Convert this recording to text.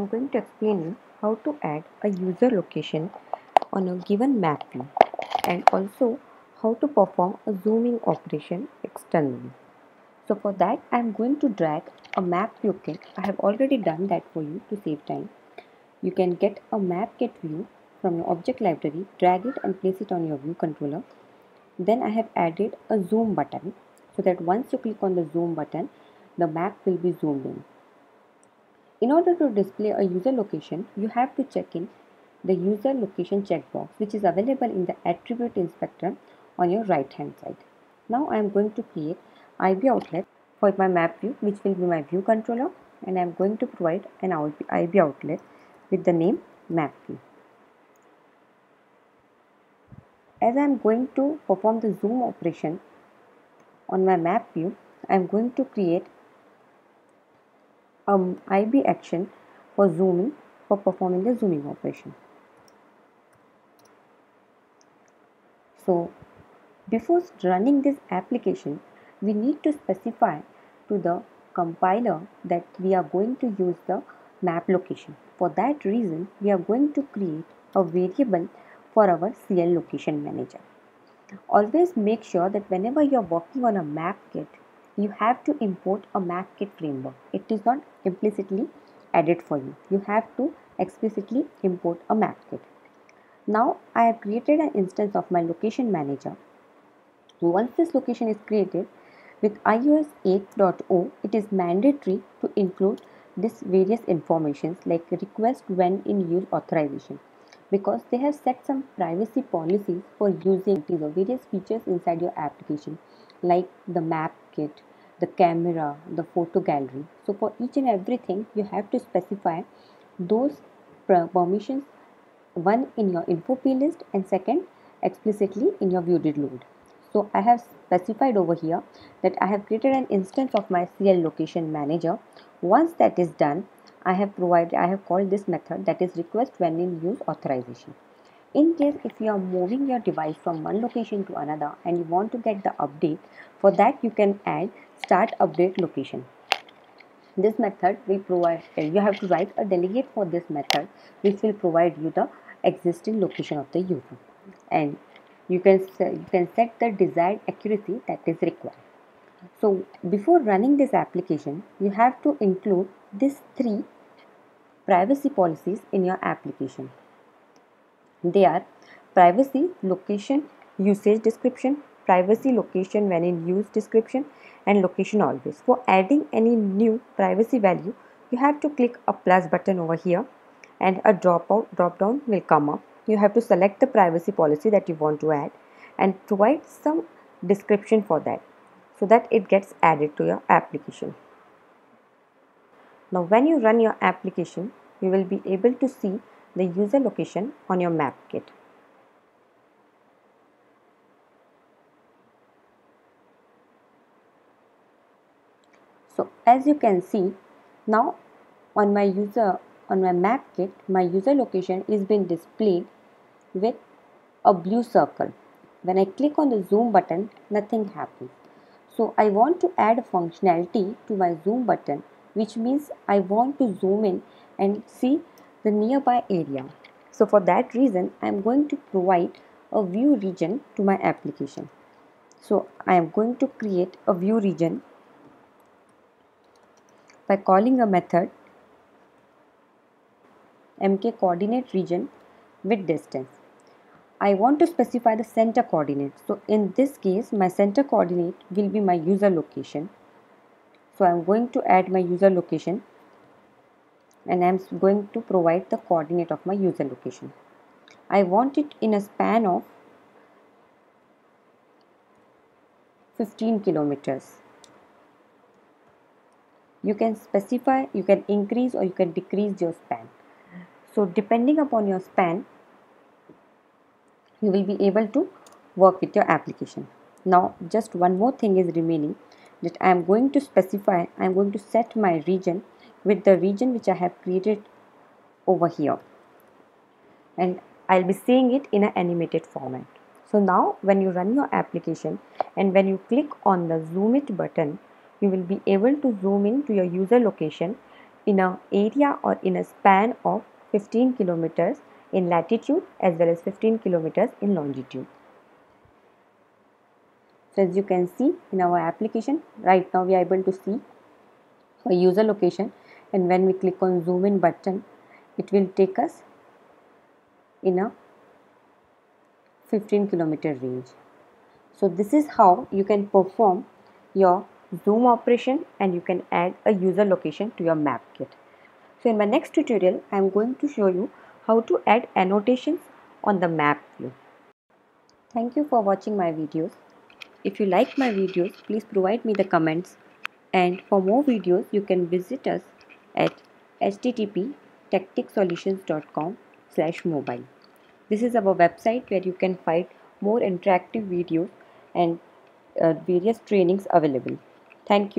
I'm going to explain you how to add a user location on a given map view and also how to perform a zooming operation externally. So for that, I'm going to drag a MapKit view. I have already done that for you to save time. You can get a MapKit view from your object library, drag it and place it on your view controller. Then I have added a zoom button so that once you click on the zoom button, the map will be zoomed in. In order to display a user location, you have to check in the user location checkbox, which is available in the attribute inspector on your right hand side. Now I am going to create IB outlet for my map view, which will be my view controller, and I am going to provide an IB outlet with the name map view. As I am going to perform the zoom operation on my map view, I am going to create an IB action for zooming, for performing the zooming operation. So before running this application, we need to specify to the compiler that we are going to use the map location. For that reason, we are going to create a variable for our CL location manager. Always make sure that whenever you are working on a MapKit, you have to import a MapKit framework. It is not implicitly added for you. You have to explicitly import a MapKit. Now I have created an instance of my location manager. Once this location is created, with iOS 8.0, it is mandatory to include this various informations like request when in use authorization, because they have set some privacy policies for using these various features inside your application, like the map kit, the camera, the photo gallery. So for each and everything, you have to specify those permissions, one in your info.plist and second explicitly in your viewDidLoad. So I have specified over here that I have created an instance of my CL location manager. Once that is done, I have called this method, that is request when in use authorization. In case if you are moving your device from one location to another and you want to get the update, for that you can add startUpdateLocation. This method will provide, you have to write a delegate for this method, which will provide you the existing location of the user, and you can set the desired accuracy that is required. So before running this application, you have to include these three privacy policies in your application. They are privacy location usage description, privacy location when in use description, and location always. For adding any new privacy value, you have to click a plus button over here and a drop down will come up. You have to select the privacy policy that you want to add and provide some description for that, so that it gets added to your application. Now when you run your application, you will be able to see the user location on your MapKit. So as you can see, now on my MapKit, my user location is being displayed with a blue circle. When I click on the zoom button, nothing happens. So I want to add a functionality to my zoom button, which means I want to zoom in and see the nearby area. So for that reason, I am going to provide a view region to my application. So I am going to create a view region by calling a method MKCoordinateRegion with distance. I want to specify the center coordinate. So in this case, my center coordinate will be my user location. So I am going to add my user location and I am going to provide the coordinate of my user location. I want it in a span of 15 kilometers. You can specify, you can increase or you can decrease your span. So depending upon your span, you will be able to work with your application. Now just one more thing is remaining, that I am going to specify, I am going to set my region with the region which I have created over here, and I'll be seeing it in an animated format. So now when you run your application and when you click on the zoom it button, you will be able to zoom in to your user location in an area or in a span of 15 kilometers in latitude as well as 15 kilometers in longitude. So as you can see in our application, right now we are able to see a user location, and when we click on zoom in button, it will take us in a 15 kilometer range. So this is how you can perform your zoom operation and you can add a user location to your MapKit. So in my next tutorial, I am going to show you how to add annotations on the map view. Thank you for watching my videos. If you like my videos, please provide me the comments, and for more videos you can visit us at http://tectiqsolutions.com/mobile. This is our website where you can find more interactive videos and various trainings available. Thank you.